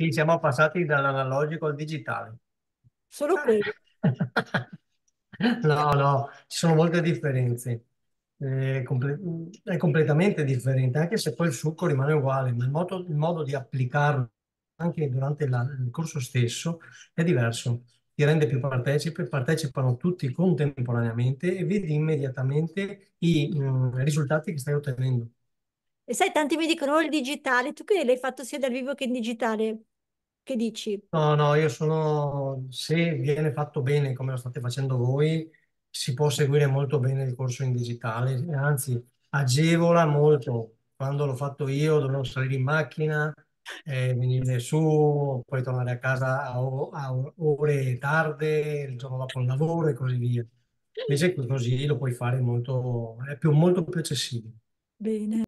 Sì, siamo passati dall'analogico al digitale. Solo quello. No, ci sono molte differenze. È completamente differente, anche se poi il succo rimane uguale, ma il modo di applicarlo anche durante il corso stesso è diverso. Ti rende più partecipe, partecipano tutti contemporaneamente e vedi immediatamente i risultati che stai ottenendo. E sai, tanti mi dicono il digitale, tu che l'hai fatto sia dal vivo che in digitale, che dici? No, se viene fatto bene come lo state facendo voi, si può seguire molto bene il corso in digitale, anzi agevola molto. Quando l'ho fatto io dovevo salire in macchina, venire su, poi tornare a casa a ore tarde, il giorno dopo il lavoro e così via. Invece così lo puoi fare molto, è molto più accessibile. Bene.